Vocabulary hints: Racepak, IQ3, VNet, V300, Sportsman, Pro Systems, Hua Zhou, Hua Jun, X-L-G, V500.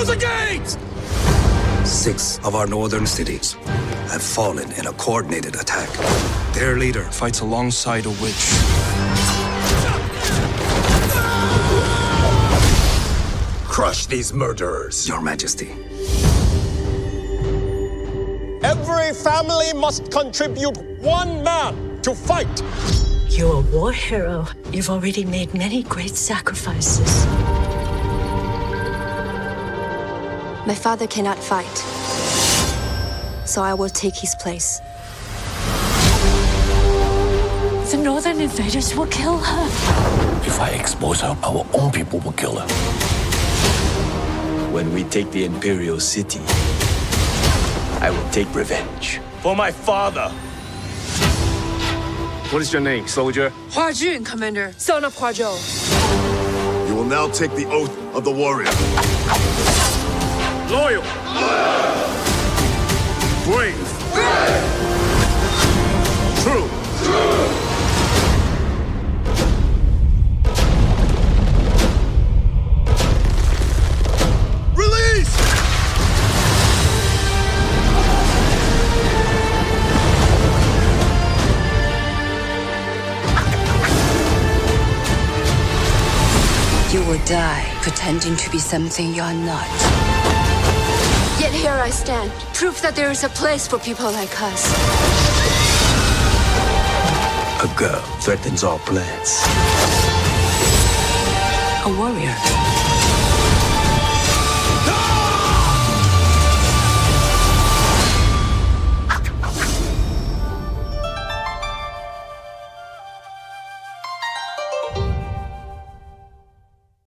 Close the gates! 6 of our northern cities have fallen in a coordinated attack. Their leader fights alongside a witch. Crush these murderers, Your Majesty. Every family must contribute one man to fight. You're a war hero. You've already made many great sacrifices. My father cannot fight, so I will take his place. The northern invaders will kill her. If I expose her, our own people will kill her. When we take the Imperial City, I will take revenge. For my father! What is your name, soldier? Hua Jun, Commander. Son of Hua Zhou. You will now take the oath of the warrior. Loyal. Brave. True. Release! You will die pretending to be something you are not. Yet here I stand, proof that there is a place for people like us. A girl threatens our plans.